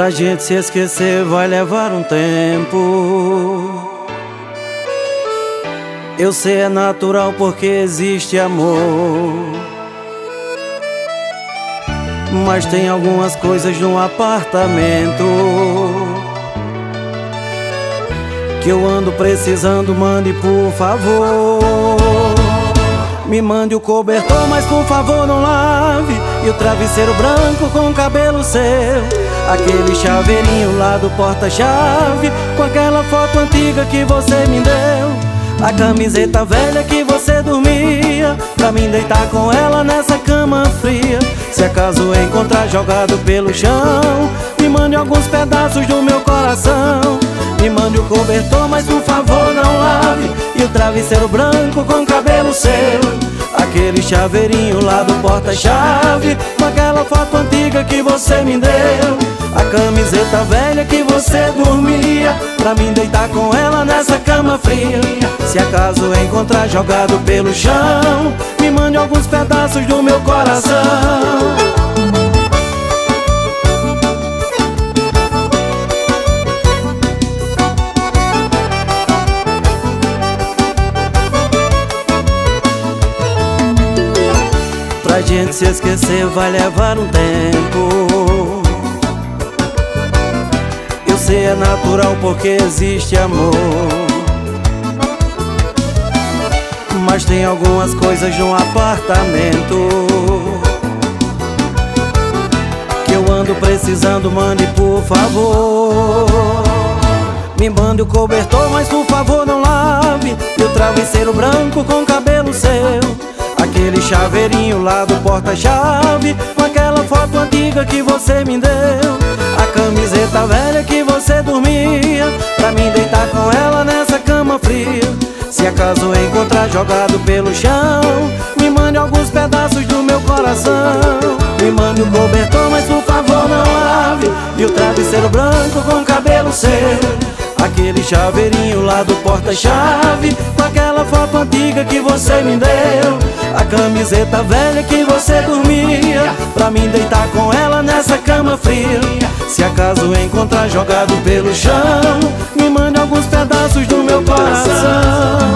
Pra gente se esquecer vai levar um tempo. Eu sei, é natural porque existe amor, mas tem algumas coisas num apartamento que eu ando precisando. Mande, por favor, me mande o cobertor, mas por favor não lave, e o travesseiro branco com o cabelo seu, aquele chaveirinho lá do porta-chave, com aquela foto antiga que você me deu, a camiseta velha que você dormia, pra mim deitar com ela nessa cama fria. Se acaso encontrar jogado pelo chão, me mande alguns pedaços do meu coração. Me mande o cobertor, mas por favor não lave, e o travesseiro branco com cabelo seu, aquele chaveirinho lá do porta-chave, com aquela foto antiga que você me deu, a camiseta velha que você dormia, pra mim deitar com ela nessa cama fria. Se acaso encontrar jogado pelo chão, me mande alguns pedaços do meu coração. Pra gente se esquecer vai levar um tempo. Eu sei, é natural porque existe amor, mas tem algumas coisas num apartamento que eu ando precisando. Mande, por favor, me mande o cobertor, mas por favor não lave, e o travesseiro branco com cabelo seu, aquele chaveirinho lá do porta-chave, com aquela foto antiga que você me deu, a camiseta velha que você dormia, pra mim deitar com ela nessa cama fria. Se acaso encontrar jogado pelo chão, me mande alguns pedaços do meu coração. Me mande o cobertor, mas por favor não lave, e o travesseiro branco com cabelo seu, aquele chaveirinho lá do porta-chave, com aquela foto antiga que você me deu, a camiseta velha que você dormia, pra mim deitar com ela nessa cama fria. Se acaso encontrar jogado pelo chão, me mande alguns pedaços do meu coração.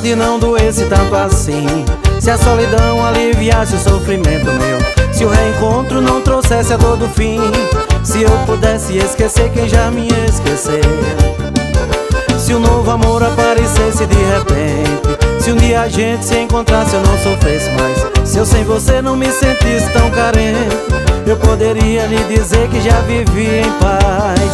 Se não doesse tanto assim, se a solidão aliviasse o sofrimento meu, se o reencontro não trouxesse a dor do fim, se eu pudesse esquecer quem já me esqueceu, se um novo amor aparecesse de repente, se um dia a gente se encontrasse eu não sofresse mais, se eu sem você não me sentisse tão carente, eu poderia lhe dizer que já vivi em paz.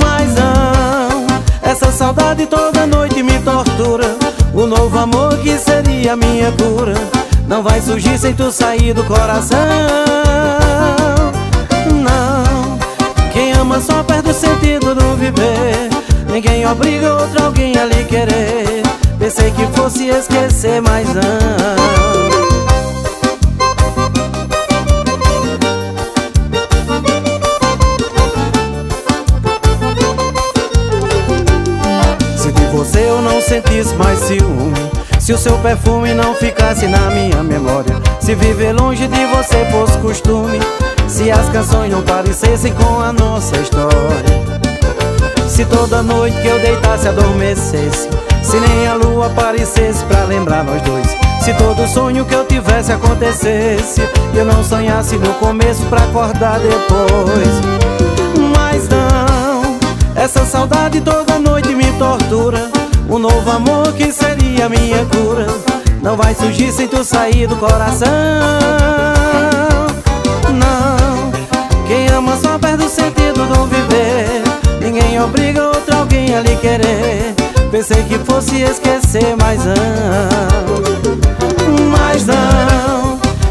Mas não, essa saudade toda noite me tortura, o novo amor que seria minha cura não vai surgir sem tu sair do coração. Não, quem ama só perde o sentido do viver, ninguém obriga outro alguém a lhe querer. Pensei que fosse esquecer, mas não. Sentisse mais ciúme, se o seu perfume não ficasse na minha memória, se viver longe de você fosse costume, se as canções não parecessem com a nossa história, se toda noite que eu deitasse adormecesse, se nem a lua aparecesse pra lembrar nós dois, se todo sonho que eu tivesse acontecesse e eu não sonhasse no começo pra acordar depois. Mas não, essa saudade toda noite me tortura, o novo amor que seria minha cura não vai surgir sem tu sair do coração. Não, vinha lhe querer. Pensei que fosse esquecer, mas não.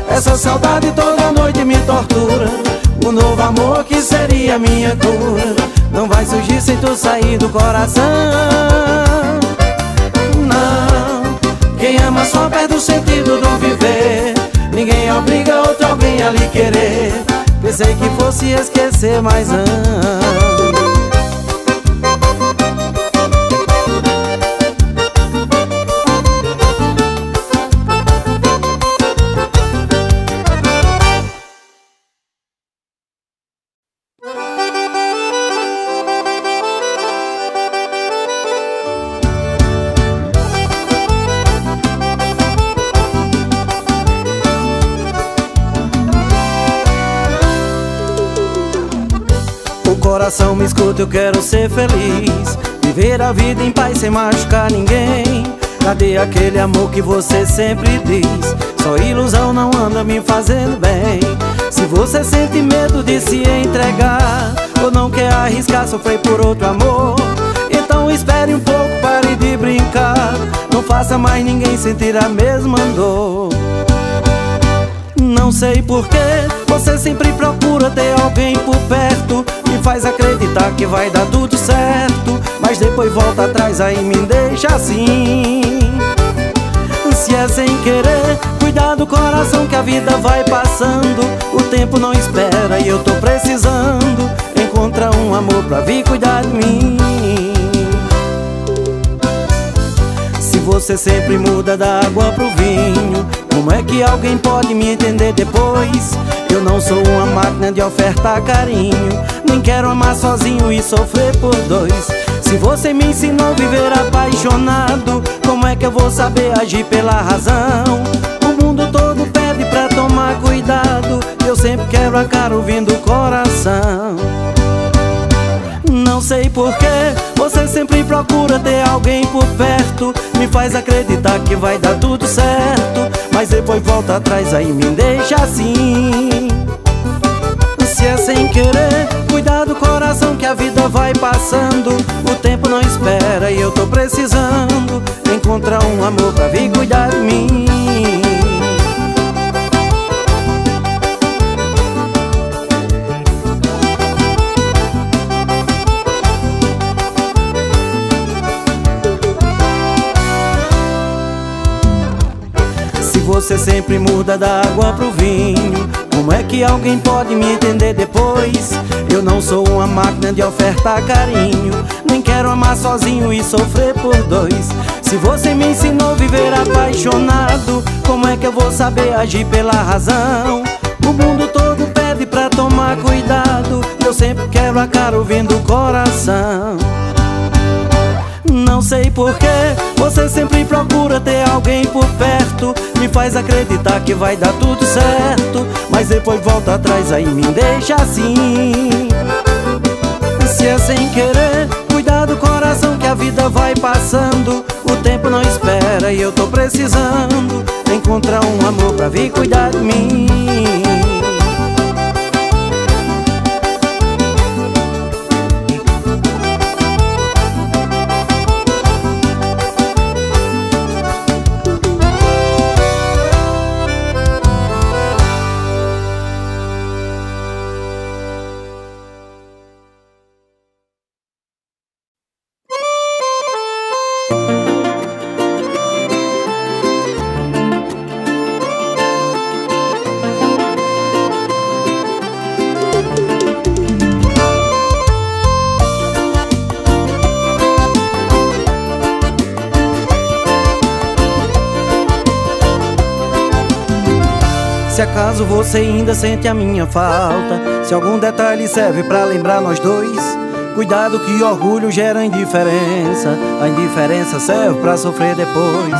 Essa saudade toda noite me tortura. O novo amor que seria minha cura não vai surgir sem tu sair do coração. Não. Quem ama só perde o sentido do viver. Ninguém obriga outro alguém a lhe querer. Pensei que fosse esquecer, mas não. Coração, me escuta, eu quero ser feliz, viver a vida em paz sem machucar ninguém. Cadê aquele amor que você sempre diz? Só ilusão não anda me fazendo bem. Se você sente medo de se entregar ou não quer arriscar sofrer por outro amor, então espere um pouco, pare de brincar. Não faça mais ninguém sentir a mesma dor. Não sei porquê, você sempre procura ter alguém por perto. Faz acreditar que vai dar tudo certo, mas depois volta atrás, aí me deixa assim. Se é sem querer, cuidado coração que a vida vai passando. O tempo não espera e eu tô precisando. Encontra um amor pra vir cuidar de mim. Se você sempre muda da água pro vinho, como é que alguém pode me entender depois? Eu não sou uma máquina de ofertar carinho, nem quero amar sozinho e sofrer por dois. Se você me ensinou a viver apaixonado, como é que eu vou saber agir pela razão? O mundo todo pede pra tomar cuidado, eu sempre quebro a cara ouvindo o coração. Não sei porquê, você sempre procura ter alguém por perto. Me faz acreditar que vai dar tudo certo, mas depois volta atrás, aí me deixa assim. Se é sem querer, cuidado coração que a vida vai passando. O tempo não espera e eu tô precisando encontrar um amor pra vir cuidar de mim. Você sempre muda da água pro vinho, como é que alguém pode me entender depois? Eu não sou uma máquina de ofertar carinho, nem quero amar sozinho e sofrer por dois. Se você me ensinou a viver apaixonado, como é que eu vou saber agir pela razão? O mundo todo pede pra tomar cuidado, eu sempre quebro a cara ouvindo o coração. Não sei porquê, você sempre procura ter alguém por perto. Me faz acreditar que vai dar tudo certo, mas depois volta atrás, aí me deixa assim. Se é sem querer, cuidado coração que a vida vai passando. O tempo não espera e eu tô precisando encontrar um amor pra vir cuidar de mim. Se acaso você ainda sente a minha falta, se algum detalhe serve pra lembrar nós dois, cuidado que orgulho gera indiferença. A indiferença serve pra sofrer depois.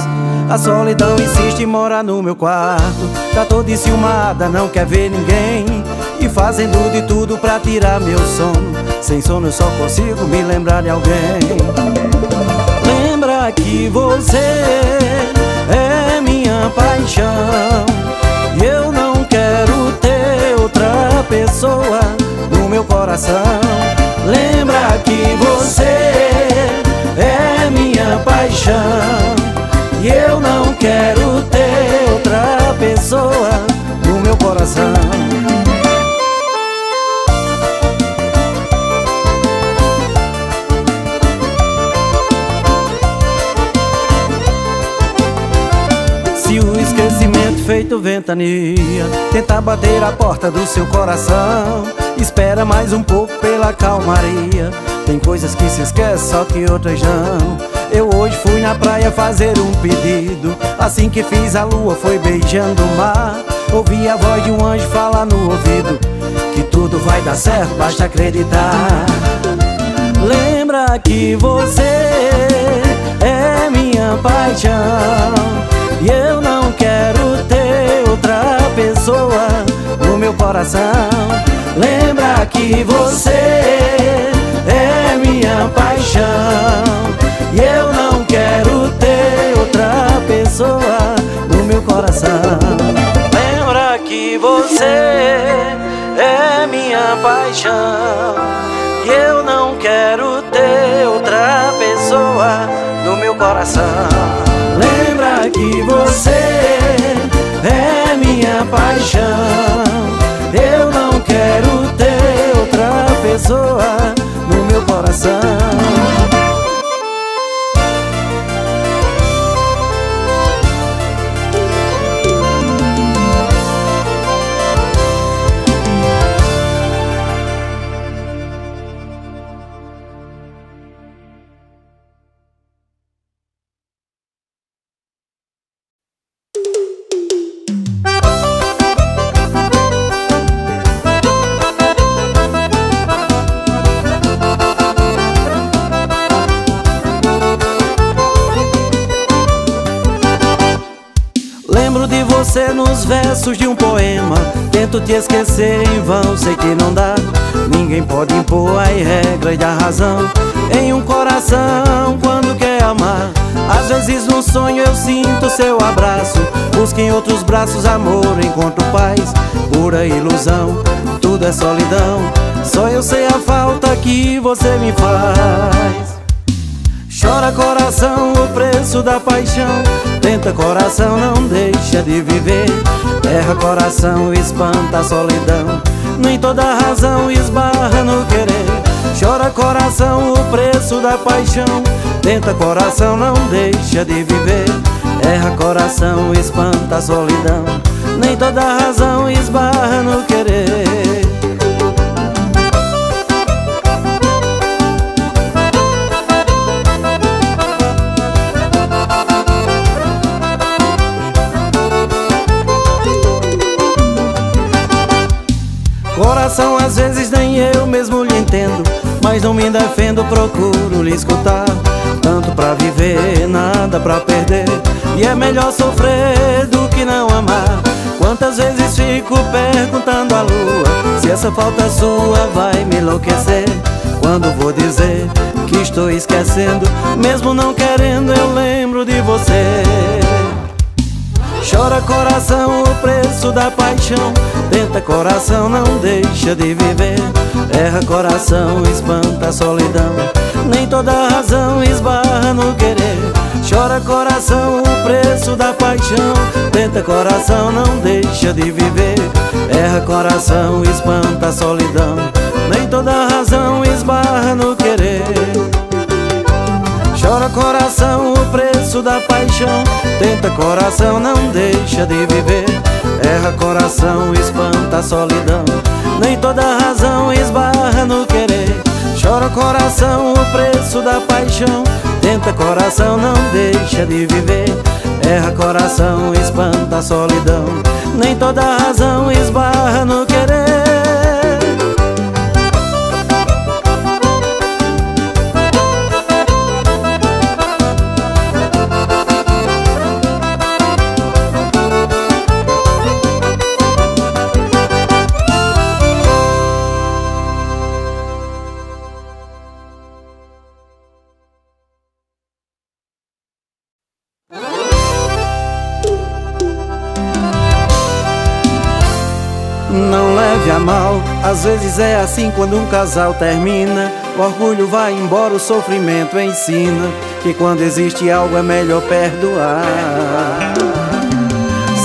A solidão insiste em morar no meu quarto, tá toda enciumada, não quer ver ninguém, e fazendo de tudo pra tirar meu sono. Sem sono eu só consigo me lembrar de alguém. Lembra que você é minha paixão, eu não quero ter outra pessoa no meu coração. Lembra que você minha paixão, e eu não quero ter outra pessoa no meu coração. Se o esquecimento feito ventania tentar bater a porta do seu coração, espera mais um pouco pela calmaria. Tem coisas que se esquece, só que outras não. Eu hoje fui na praia fazer um pedido, assim que fiz a lua foi beijando o mar. Ouvi a voz de um anjo falar no ouvido que tudo vai dar certo, basta acreditar. Lembra que você é minha paixão, e eu não quero ter outra pessoa no meu coração. Lembra que você é minha paixão, e eu não quero ter outra pessoa no meu coração. Lembra que você é minha paixão, e eu não quero ter outra pessoa no meu coração. Lembra que você é minha paixão, eu não quero ter outra pessoa no meu coração. Nos versos de um poema tento te esquecer em vão, sei que não dá. Ninguém pode impor a regra e a razão em um coração quando quer amar. Às vezes no sonho eu sinto seu abraço, busco em outros braços amor, encontro paz. Pura ilusão, tudo é solidão, só eu sei a falta que você me faz. Chora coração, o preço da paixão, tenta coração, não deixa de viver. Erra coração, espanta a solidão, nem toda razão esbarra no querer. Chora coração, o preço da paixão, tenta coração, não deixa de viver. Erra coração, espanta a solidão, nem toda razão esbarra no querer. Coração, às vezes nem eu mesmo lhe entendo, mas não me defendo, procuro lhe escutar. Tanto pra viver, nada pra perder, e é melhor sofrer do que não amar. Quantas vezes fico perguntando à lua se essa falta sua vai me enlouquecer. Quando vou dizer que estou esquecendo, mesmo não querendo, eu lembro de você. Chora coração, o preço da paixão, tenta coração, não deixa de viver. Erra coração, espanta a solidão, nem toda razão esbarra no querer. Chora coração, o preço da paixão, tenta coração, não deixa de viver. Erra coração, espanta a solidão, nem toda razão esbarra no querer. Chora coração, o preço da paixão, tenta coração, não deixa de viver. Erra coração, espanta a solidão, nem toda razão esbarra no querer. Chora coração, o preço da paixão, tenta coração, não deixa de viver. Erra coração, espanta a solidão, nem toda razão esbarra no querer. Às vezes é assim quando um casal termina. O orgulho vai embora, o sofrimento ensina que quando existe algo é melhor perdoar.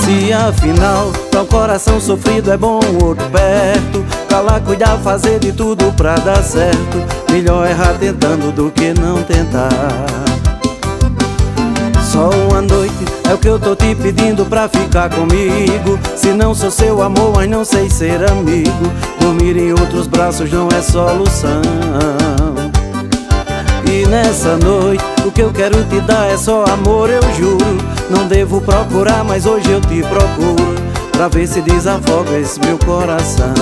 Se afinal teu coração sofrido é bom o outro perto, calar, cuidar, fazer de tudo pra dar certo. Melhor errar tentando do que não tentar. Só uma noite é o que eu tô te pedindo pra ficar comigo. Se não sou seu amor, mas não sei ser amigo. Dormir em outros braços não é solução. E nessa noite o que eu quero te dar é só amor, eu juro. Não devo procurar, mas hoje eu te procuro pra ver se desafoga esse meu coração.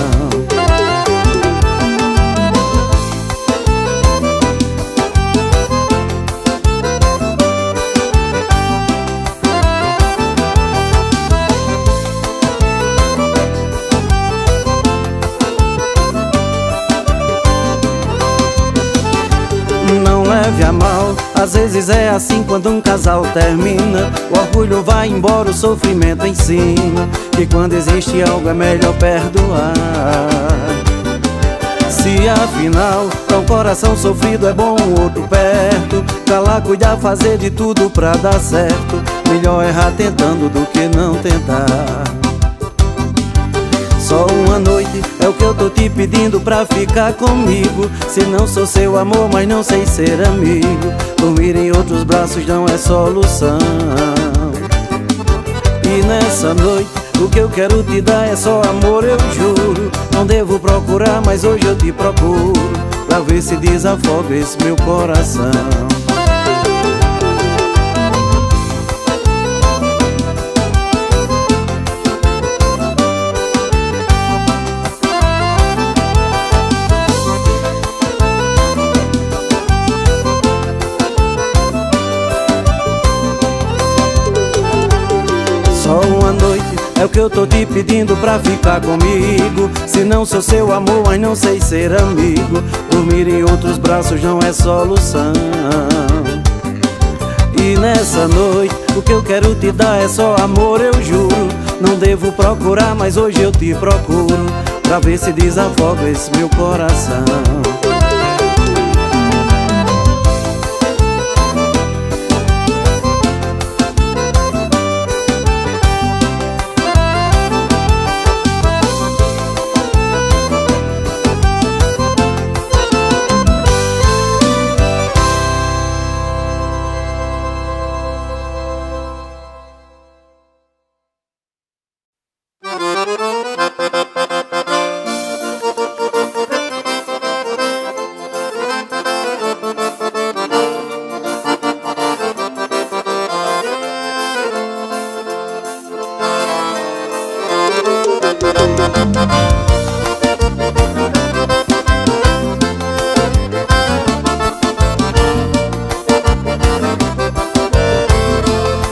Leve a mal, às vezes é assim quando um casal termina. O orgulho vai embora, o sofrimento ensina que quando existe algo é melhor perdoar. Se afinal, pra um coração sofrido é bom o outro perto, calar, cuidar, fazer de tudo pra dar certo. Melhor errar tentando do que não tentar. Só uma noite é o que eu tô te pedindo pra ficar comigo. Se não sou seu amor, mas não sei ser amigo. Dormir em outros braços não é solução. E nessa noite o que eu quero te dar é só amor, eu juro. Não devo procurar, mas hoje eu te procuro pra ver se desafoga esse meu coração. Só uma noite é o que eu tô te pedindo pra ficar comigo. Se não sou seu amor, mas não sei ser amigo. Dormir em outros braços não é solução. E nessa noite o que eu quero te dar é só amor, eu juro. Não devo procurar, mas hoje eu te procuro pra ver se desafoga esse meu coração.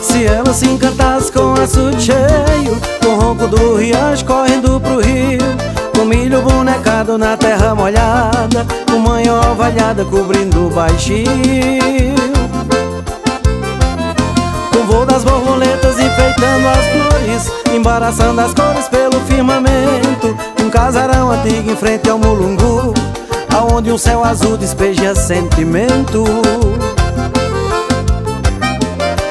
Se ela se encantasse com açude cheio, com o ronco do riacho correndo pro rio, com milho bonecado na terra molhada, com manhã ovalhada cobrindo o baixio, com voo das borboletas enfeitando as flores, embaraçando as cores pelo firmamento, um casarão antigo em frente ao Mulungu, aonde um céu azul despeja sentimento.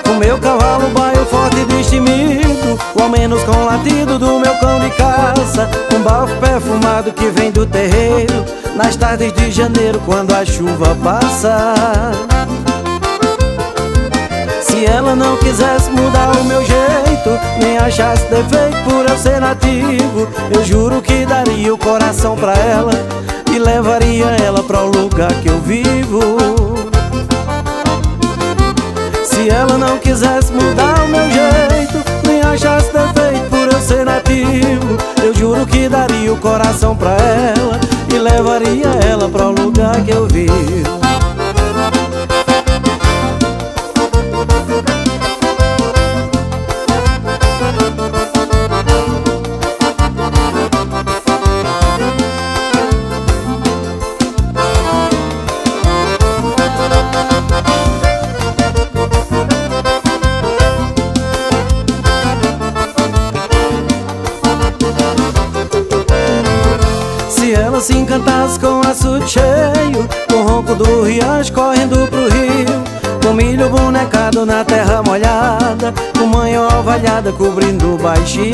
O meu cavalo baio forte e destemido, ou ao menos com o latido do meu cão de caça, um bafo perfumado que vem do terreiro nas tardes de janeiro quando a chuva passa. Se ela não quisesse mudar o meu jeito, nem achasse defeito por eu ser nativo, eu juro que daria o coração pra ela e levaria ela pra o lugar que eu vivo. Se ela não quisesse mudar o meu jeito, nem achasse defeito por eu ser nativo, eu juro que daria o coração pra ela e levaria ela pra o lugar que eu vivo. Se Pessoas encantadas com açude cheio, com o ronco do riacho correndo pro rio, com milho bonecado na terra molhada, com manhã ovalhada cobrindo o baixio,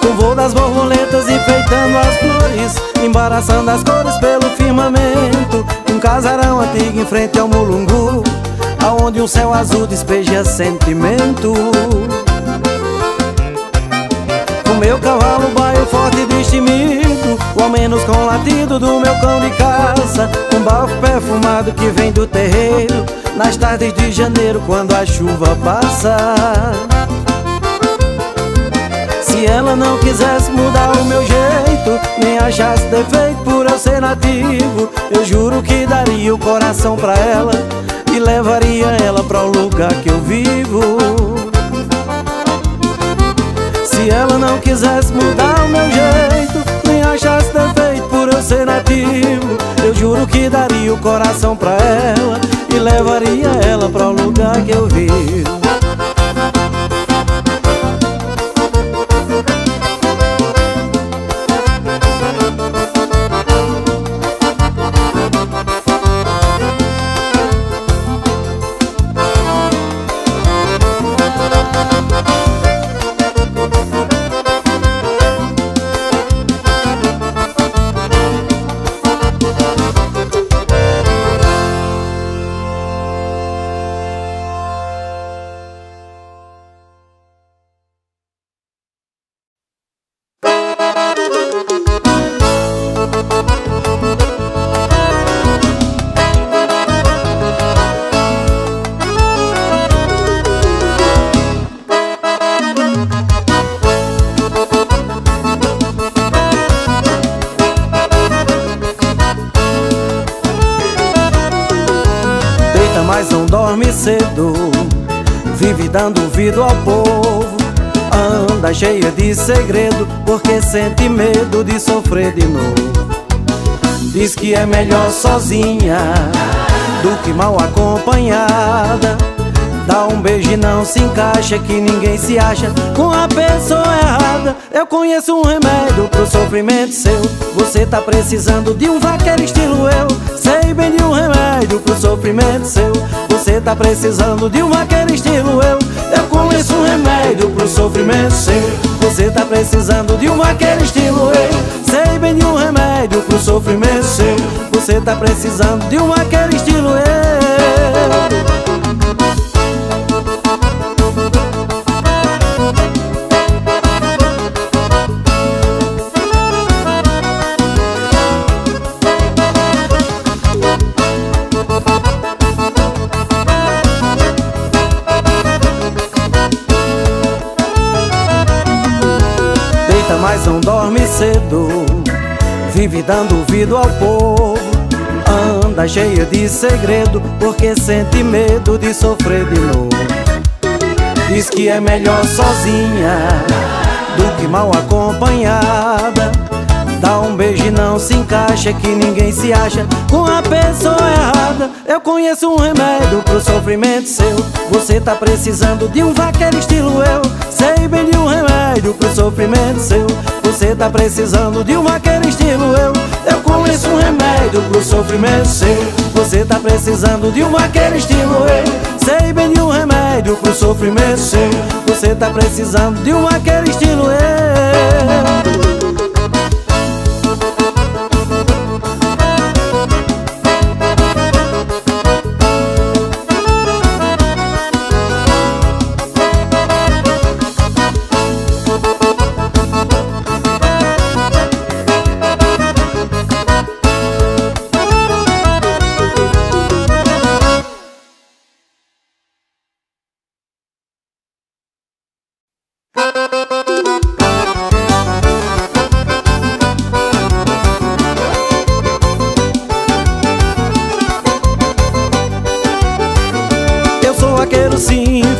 com o voo das borboletas enfeitando as flores, embaraçando as cores pelo firmamento, um casarão antigo em frente ao Mulungu, aonde um céu azul despeja sentimento. Com meu cavalo baio forte e destemido, ou ao menos com o latido do meu cão de caça, um bafo perfumado que vem do terreiro, nas tardes de janeiro quando a chuva passa. Se ela não quisesse mudar o meu jeito, nem achasse defeito por eu ser nativo, eu juro que daria o coração pra ela e levaria ela pra o lugar que eu vivo. Se ela não quisesse mudar o meu jeito, nem achasse defeito por eu ser nativo, eu juro que daria o coração pra ela e levaria ela pra o lugar que eu vivo. Cheia de segredo, porque sente medo de sofrer de novo. Diz que é melhor sozinha do que mal acompanhada. Dá um beijo e não se encaixa, que ninguém se acha com a pessoa errada. Eu conheço um remédio pro sofrimento seu, você tá precisando de um vaqueiro estilo eu. Sei bem de um remédio pro sofrimento seu, você tá precisando de um vaqueiro estilo eu. Eu conheço um remédio pro sofrimento seu, você tá precisando de um vaqueiro estilo eu. Sei bem de um remédio pro sofrimento seu, você tá precisando de um vaqueiro estilo eu. Mas não dorme cedo, vive dando ouvido ao povo, anda cheia de segredo, porque sente medo de sofrer de novo. Diz que é melhor sozinha do que mal acompanhada. Dá um beijo e não se encaixa, que ninguém se acha com a pessoa errada. Eu conheço um remédio pro sofrimento seu, você tá precisando de um vaqueiro estilo eu. Sei bem de um remédio pro sofrimento seu, você tá precisando de um vaqueiro estilo eu. Eu conheço um remédio pro sofrimento seu, você tá precisando de um vaqueiro estilo eu. Sei bem de um remédio pro sofrimento seu, você tá precisando de um vaqueiro estilo eu.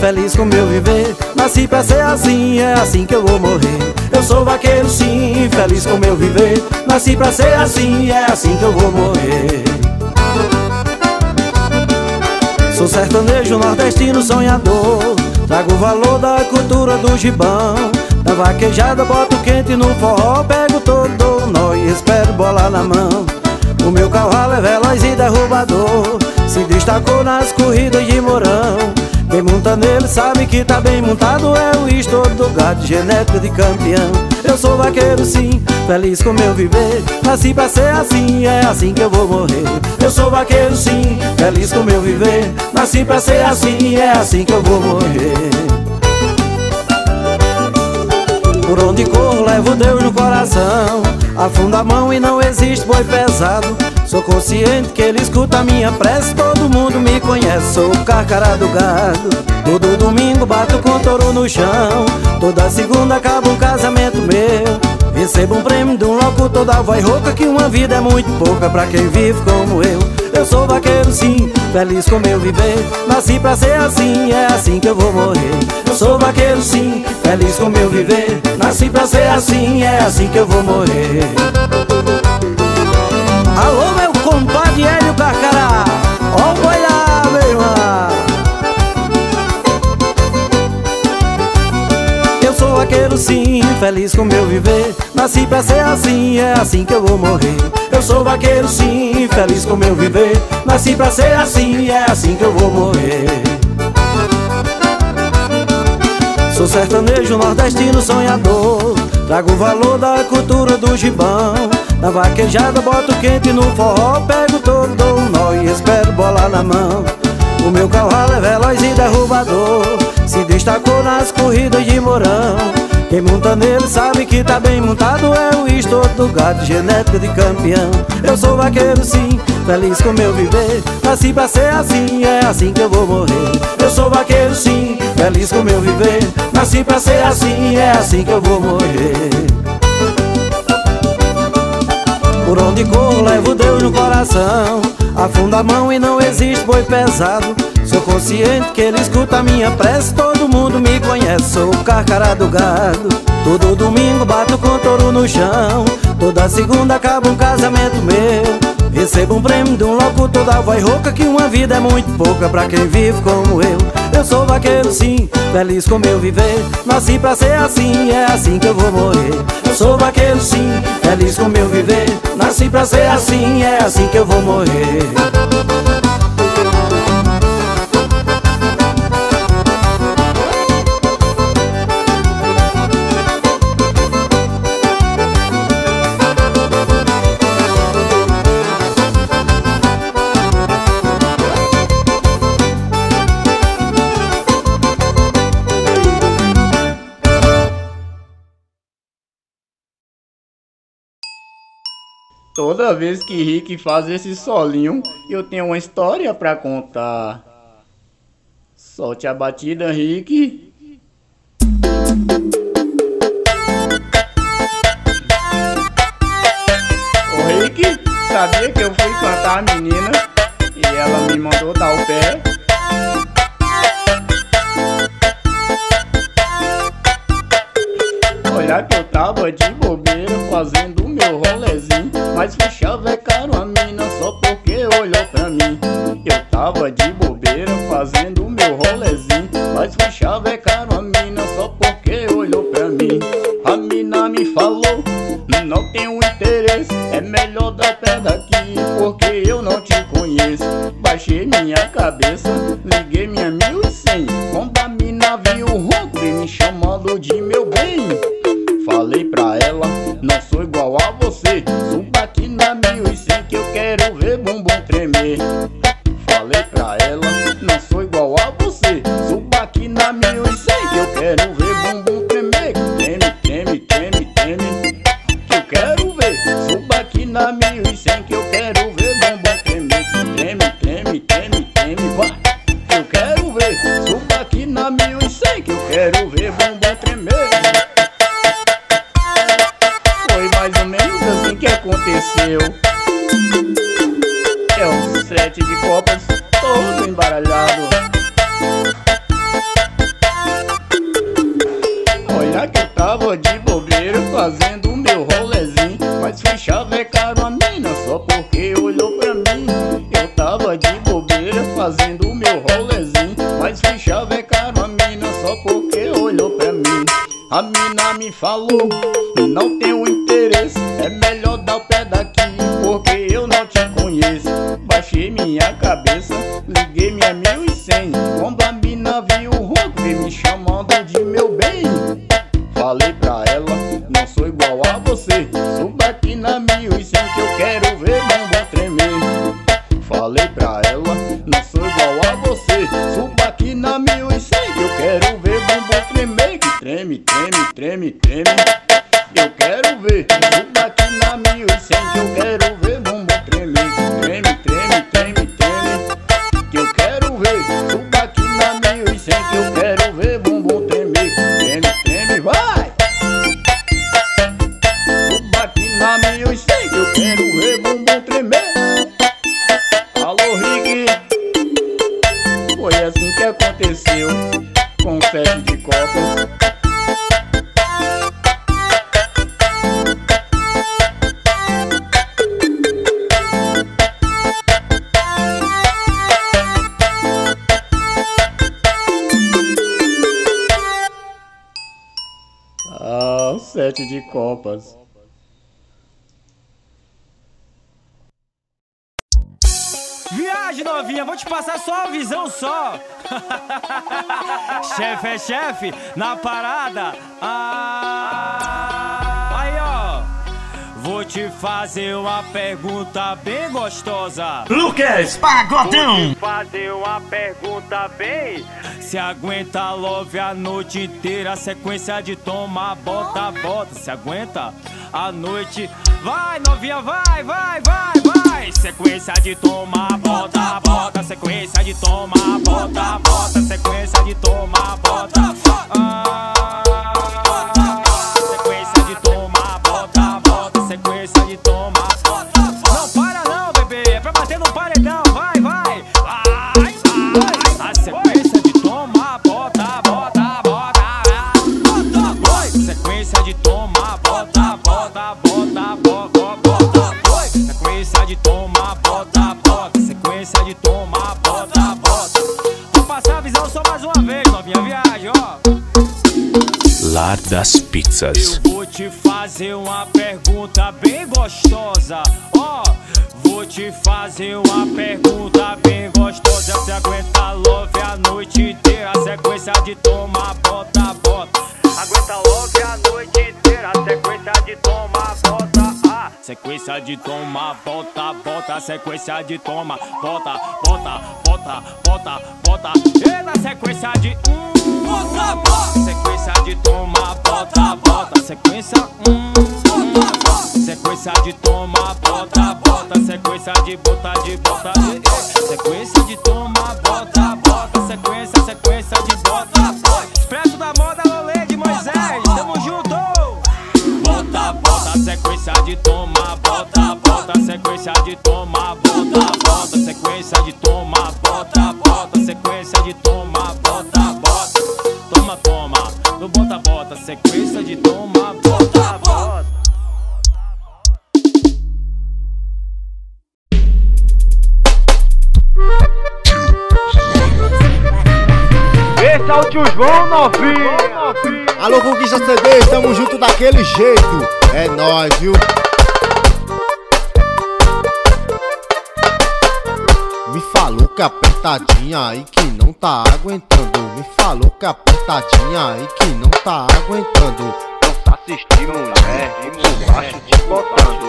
Feliz com meu viver, nasci pra ser assim, é assim que eu vou morrer. Eu sou vaqueiro sim, feliz com meu viver, nasci pra ser assim, é assim que eu vou morrer. Sou sertanejo, nordestino, sonhador, trago o valor da cultura do gibão, Na vaquejada boto quente no forró, pego todo nó e espero bola na mão. O meu cavalo é veloz e derrubador, se destacou nas corridas de Mourão. Quem monta nele sabe que tá bem montado, é o estouro do gado, genética de campeão. Eu sou vaqueiro sim, feliz com meu viver, nasci pra ser assim, é assim que eu vou morrer. Eu sou vaqueiro sim, feliz com meu viver, nasci pra ser assim, é assim que eu vou morrer. Por onde corro, levo Deus no coração, afunda a mão e não existe boi pesado. Sou consciente que ele escuta a minha prece, todo mundo me conhece, sou o carcará do gado. Todo domingo bato com touro no chão, toda segunda acaba um casamento meu. Recebo um prêmio de um locutor da voz rouca, que uma vida é muito pouca pra quem vive como eu. Eu sou vaqueiro sim, feliz com meu viver, nasci pra ser assim, é assim que eu vou morrer. Eu sou vaqueiro sim, feliz com meu viver, nasci pra ser assim, é assim que eu vou morrer. Alô meu compadre Hélio Carcará, ó o boi lá, meu irmão. Eu sou vaqueiro sim, feliz com meu viver, nasci pra ser assim, é assim que eu vou morrer. Eu sou vaqueiro sim, feliz com meu viver, nasci pra ser assim, é assim que eu vou morrer. Sou sertanejo, nordestino, sonhador, trago o valor da cultura do gibão. Na vaquejada boto quente no forró, pego todo, dou um nó e espero bola na mão. O meu cavalo é veloz e derrubador, se destacou nas corridas de Mourão. Quem monta nele sabe que tá bem montado, é o estouro do gado, genética de campeão. Eu sou vaqueiro sim, feliz com meu viver, nasci pra ser assim, é assim que eu vou morrer. Eu sou vaqueiro sim, feliz com meu viver, nasci pra ser assim, é assim que eu vou morrer. Por onde corro, levo Deus no coração, afunda a mão e não existe boi pesado. Sou consciente que ele escuta a minha prece, todo mundo me conhece, sou o carcará do gado. Todo domingo bato com touro no chão, toda segunda acaba um casamento meu. Recebo um prêmio de um locutor da voz rouca, que uma vida é muito pouca pra quem vive como eu. Eu sou vaqueiro sim, feliz com meu viver, nasci pra ser assim, é assim que eu vou morrer. Eu sou vaqueiro sim, feliz com meu viver, nasci pra ser assim, é assim que eu vou morrer. Toda vez que Rick faz esse solinho, eu tenho uma história pra contar. Solte a batida, Rick. Ô Rick, sabia que eu fui cantar a menina e ela me mandou dar o pé? Olha que eu tava de bobeira fazendo o meu rolezinho, mas fui chavecar uma mina só porque olhou pra mim. Eu tava de bobeira fazendo o meu rolezinho, mas fui chavecar uma mina só porque olhou pra mim. A mina me falou, não tenho interesse, é melhor dar pé daqui porque eu não te conheço. Baixei minha cabeça, liguei minha 1100, quando a mina viu o ronco e me chamando de meu bem. Falei pra ela, não sou igual a você, suba aqui na 1100 que eu quero ver bumbum tremer. Falei pra ela, não sou igual a você, suba aqui na 1100 que eu quero ver bumbum tremer. Treme, treme, treme, treme, que eu quero ver, suba aqui na 1100 que eu quero ver bumbum tremer. Treme, treme, treme, treme, vai, que eu quero ver, suba aqui na 1100 que eu quero ver bumbum tremer. Mais ou menos assim que aconteceu. É um sete de copas todo embaralhado. Olha que eu tava de bobeira fazendo o meu rolezinho, mas fui chavecar uma mina só porque olhou pra mim. Eu tava de bobeira fazendo o meu rolezinho, mas fui chavecar uma mina só porque olhou pra mim. A mina me bate na miúzinha que eu quero ver bunda tremer. Falei pra ela, não sou igual a você. Suba aqui na 1100, eu quero ver bumbum tremer. Que treme, treme, treme, treme, eu quero ver. Suba aqui na 1100, que eu quero ver bumbum tremer. Treme, treme, treme, treme, que eu quero ver. Suba aqui na 1100, que eu quero ver bumbum tremer. Treme, treme, vai! Suba aqui na 1100, que eu quero ver bumbum tremer. Alô, Rick! Foi assim que aconteceu com o sete de copas. Ah, o sete de copas. Viagem, novinha, vou te passar só uma visão só. Chefe é chefe na parada. Ah, aí, ó, vou te fazer uma pergunta bem gostosa, Lucas Pagodão. Vou te fazer uma pergunta bem. Se aguenta love a noite inteira, sequência de toma, bota, bota. Se aguenta a noite. Vai, novinha, vai, vai, vai, vai. Sequência de toma, bota, bota. Sequência de toma, bota, bota. Sequência de toma, bota, ah. Sequência de toma, bota, bota. Sequência de toma, bota, bota. Não para não, bebê, é pra bater no paredão. Vai, vai, vai, vai. A sequência de toma, bota, bota, bota, bota. Sequência de toma, bota, bota, bota, bota, bota, bota. Sequência de toma, bota, bota. Sequência de toma, bota, bota. Vou passar a visão só mais uma vez, novinha, viagem, ó. Lar das Pizzas. Eu vou te fazer uma pergunta bem gostosa, ó. Vou te fazer uma pergunta bem gostosa. Se aguenta love a noite inteira, sequência de toma, bota, bota. Aguenta love a noite inteira, sequência de toma, bota, ah. Sequência de toma, bota, bota. Sequência de toma, bota, bota, bota, bota, bota. E na sequência de bota, bota. Sequência de toma, bota, bota. Sequência bota, bota. Sequência de toma, bota, bota. Sequência de bota, de bota, de. Sequência de toma, bota, bota. Sequência, sequência de bota. Expresso da moda, rolê de Moisés, tamo junto. Bota, bota, sequência de toma, bota, bota, sequência de toma, bota, bota, sequência de toma, bota, bota, sequência de toma, bota, bota. Toma, toma, no bota, bota, sequência de toma, bota, bota. Esse é o tio João novinho. Alô, Conquista CD, estamos juntos daquele jeito. É nóis, viu? Me falou que apertadinha aí que não tá aguentando. Me falou que apertadinha aí que não tá aguentando. Não tá assistindo, mulher, por baixo te botando.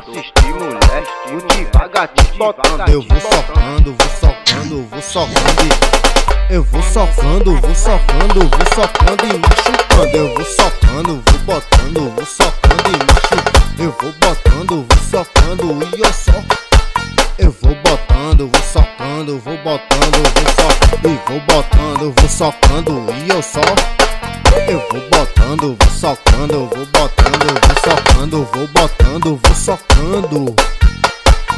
Assisti, mulher, devagar te botando. Eu vou socando, vou socando, vou socando. Eu vou socando, vou socando, vou socando e machucando. Eu vou socando, vou botando, vou socando e machucando. Eu vou botando, vou socando e eu só. Eu vou botando, vou socando, vou botando, vou socando. E vou botando, vou socando e eu só. Eu vou botando, vou socando, vou botando, vou socando, vou botando, vou socando.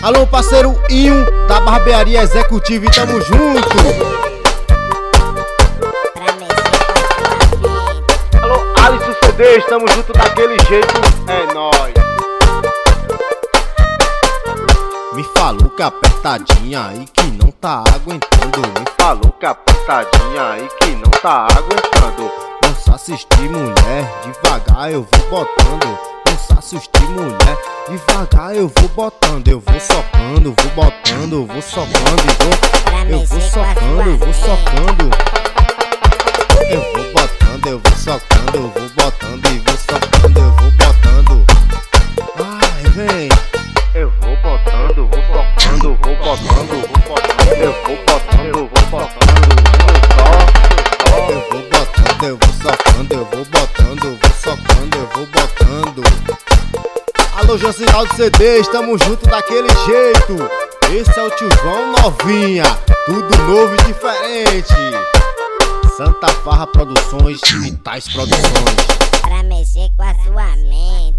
Alô, parceiro Inho da barbearia executiva e tamo junto. Estamos juntos daquele jeito, é nóis. Me falou que apertadinha aí que não tá aguentando. Me falou que apertadinha aí que não tá aguentando. Não se assuste, mulher, devagar eu vou botando. Não se assuste, mulher, devagar eu vou botando. Eu vou socando, vou botando, vou socando e vou. Eu vou socando, vou socando. Eu vou botando, eu vou socando, eu vou botando e vou socando, eu vou botando. Alô, Josinaldo CD, estamos junto daquele jeito. Esse é o Tiozão Novinha, tudo novo e diferente. Santa Farra Produções, Vitais Produções. Pra mexer com a sua mente.